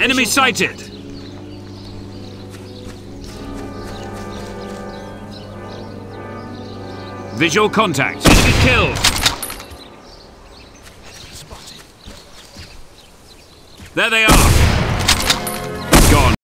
Enemy sighted! Visual contact. Enemy killed! Spotted. There they are! Gone.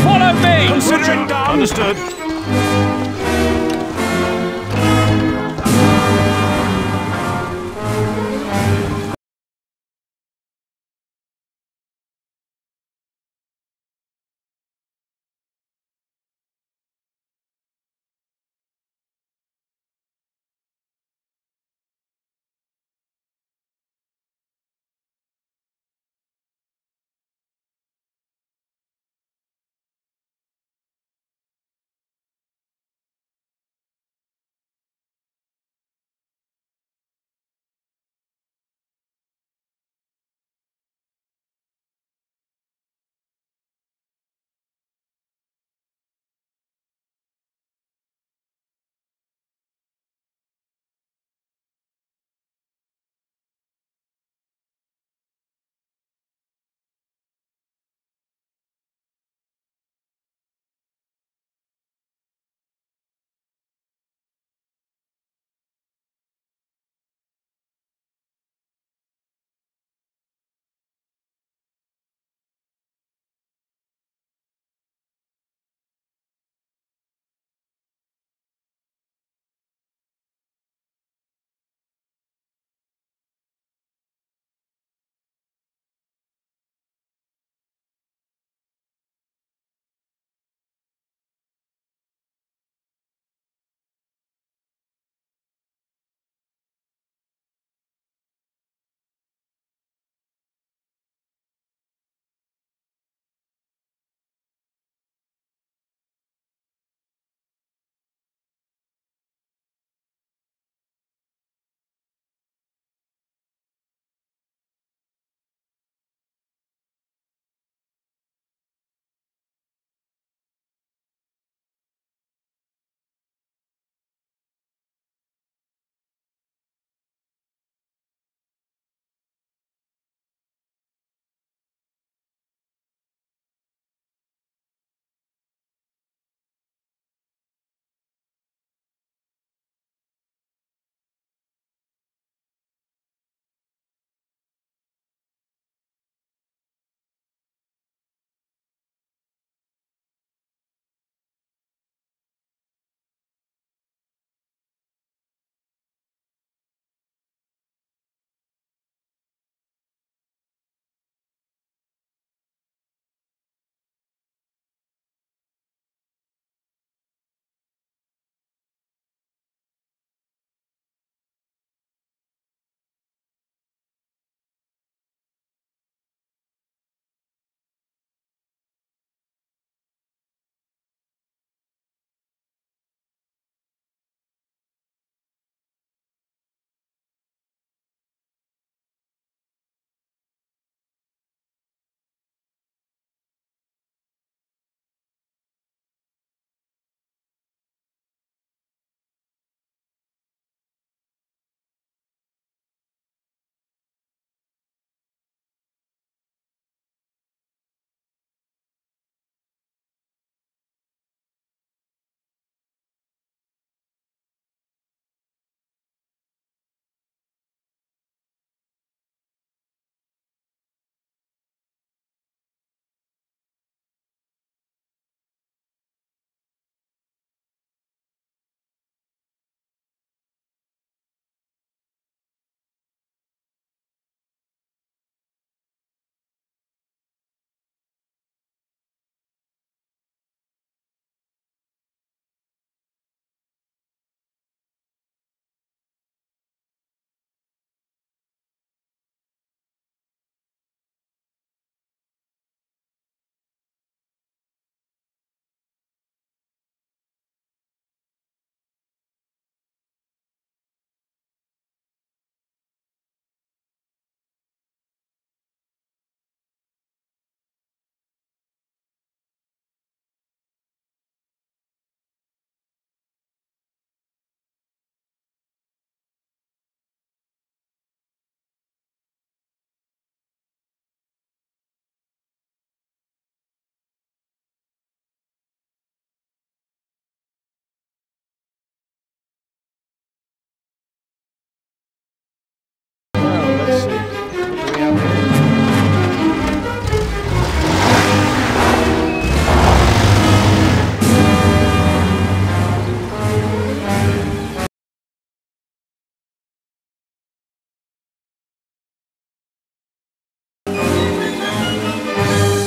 Follow me! Understood.